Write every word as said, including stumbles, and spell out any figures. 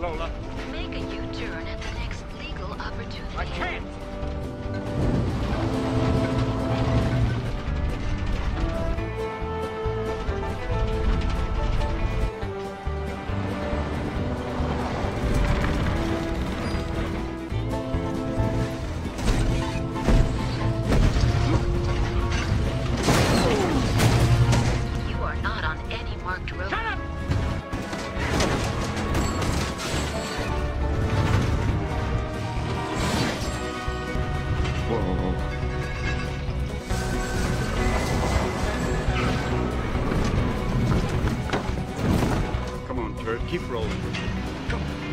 ahead, Lola. Make a U-turn at the next legal opportunity. I can't! Keep rolling. Come on.